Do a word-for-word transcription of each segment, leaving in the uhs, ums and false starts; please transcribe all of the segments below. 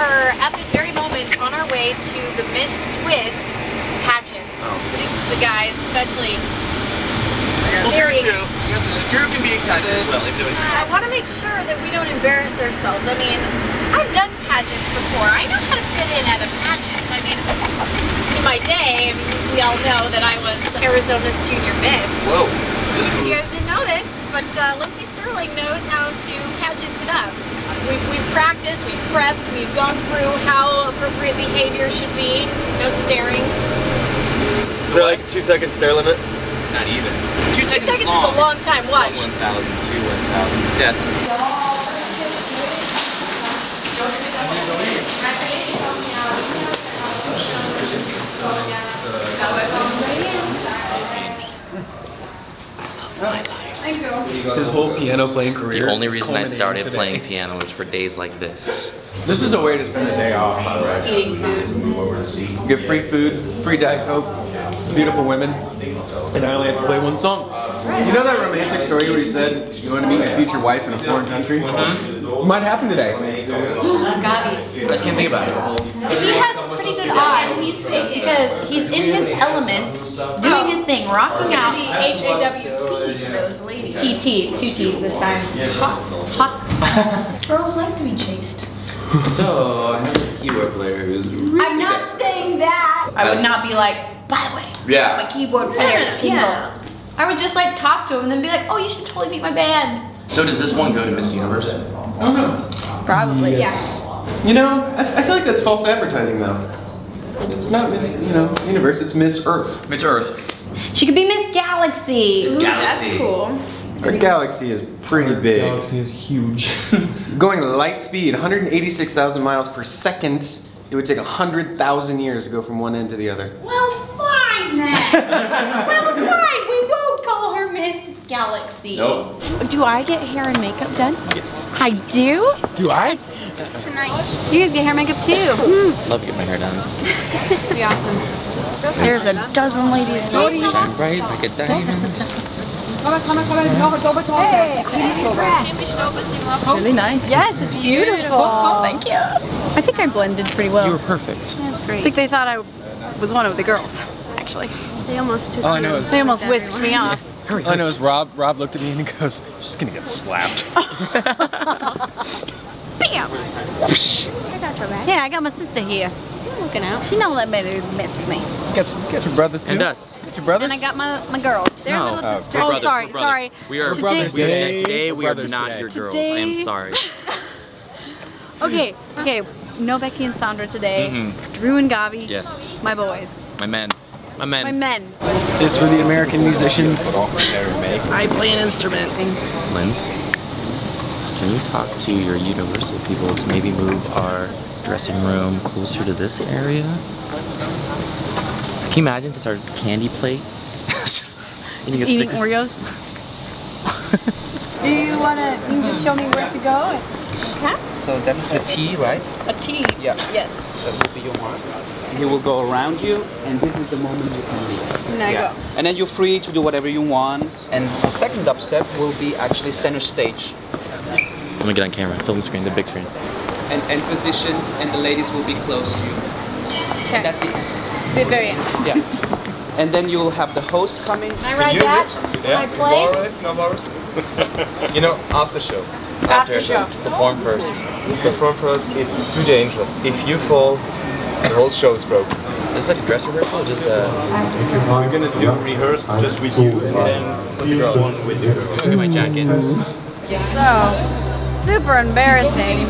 are at this very moment on our way to the Miss Swiss pageant. Oh. The guys, especially. Well, Drew too. Drew can be excited as well. I want to make sure that we don't embarrass ourselves. I mean, I've done pageants before. I know how to fit in at a pageant. I mean, in my day, we all know that I was Arizona's junior miss. Whoa. You guys didn't know this, but uh, Lindsey Stirling knows how to pageant it up. We've, we've practiced, we've prepped, we've gone through how appropriate behavior should be. No staring. Is there like a two second stare limit? Not even. Two seconds, Two seconds is, is a long time. Watch. One thousand, two, one thousand. That's it. I love my life. His whole piano playing career. The only reason I started today. playing piano was for days like this. This is a way to spend a day off, by the way. Eating food. Get free food, free Diet Coke, beautiful women. And I only have to play one song. You know that romantic story where you said you want to meet your future wife in a foreign country? Mm-hmm. Might happen today. I just can't think about it. If he has pretty good odds, he's because he's in his element, doing his thing, rocking out. H A W T to those ladies. T T, two T's this time. Hot, hot. Girls like to be chased. So, I have this keyboard player who's really I'm not bad. saying that! I would not be like, by the way, yeah. my keyboard player yes, single. Yeah. I would just like talk to him and then be like, oh, you should totally meet my band. So does this one go to Miss Universe? Oh no. Probably, yes. yeah. You know, I, I feel like that's false advertising though. It's not Miss, you know, Universe, it's Miss Earth. Miss Earth. She could be Miss Galaxy. Miss Galaxy. That's cool. Our galaxy is pretty big. Our galaxy is huge. Going to light speed, one hundred eighty-six thousand miles per second. It would take one hundred thousand years to go from one end to the other. Well, fine then. Well, fine. We won't call her Miss Galaxy. Nope. Do I get hair and makeup done? Yes. I do? Do I? Yes. Tonight. You guys get hair and makeup too. Mm. Love to get my hair done. That'd be awesome. There's a dozen ladies. Shine bright like a diamond. Hey, it's really nice. Yes, it's beautiful. beautiful. Thank you. I think I blended pretty well. You were perfect. That's great. I think they thought I was one of the girls, actually. They almost took. All I know is they almost whisked everyone. me off. Yeah. Hurry, All I know is Rob. Rob looked at me and he goes, "She's gonna get slapped." Bam! Whoosh. I got your back. Yeah, I got my sister here. I'm looking out. She don't let me mess with me. Got your, got your brothers too. And us. Got your brothers. And I got my my girls. They're no. a little distracted. Oh, oh, sorry, sorry. We are brothers today. Today we are not your girls. I am sorry. okay, okay. No Becky and Sandra today. Mm-hmm. Drew and Gabi. Yes. My boys. My men. My men. My men. It's for the American musicians. I play an instrument. Lind, can you talk to your Universal people to maybe move our dressing room closer to this area? Can you imagine just our candy plate? Just eating stickers. Oreos. Do you wanna? You can just show me where to go. Okay. So that's the T, right? A T. Yeah. Yes. That will be your mark. He will go around you, and this is the moment you can leave. Now yeah. go. And then you're free to do whatever you want. And the second dubstep will be actually center stage. Let me get on camera. Film screen, the big screen. And and position, and the ladies will be close to you. Okay. And that's it. The very end. Yeah. And then you'll have the host coming. Can I ride that? Yeah. I play? No bars. You know, after show. After, after show. Perform first. Okay. Perform first. It's too dangerous. If you fall, the whole show is broken. This is like a dress rehearsal. Just uh. We're gonna do rehearsal just with you and then with the girls. Look at my jacket. So super embarrassing.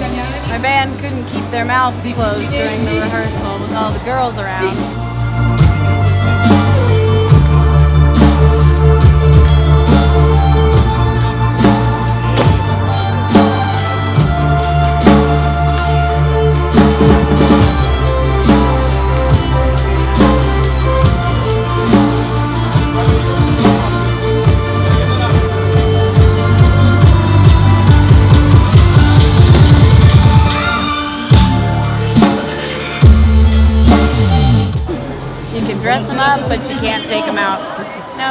My band couldn't keep their mouths closed during the rehearsal with all the girls around. Dress them up, but you can't take them out. No.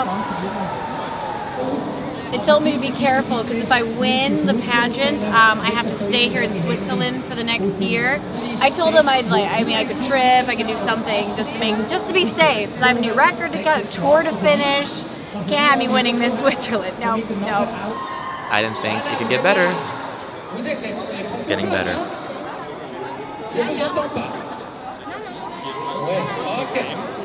Nope. They told me to be careful because if I win the pageant, um, I have to stay here in Switzerland for the next year. I told them I'd like, I mean, I could trip, I could do something just to make, just to be safe. Because I have a new record to cut, a tour to finish. Can't have me winning Miss Switzerland. No, no. I didn't think it could get better. It's getting better. Okay.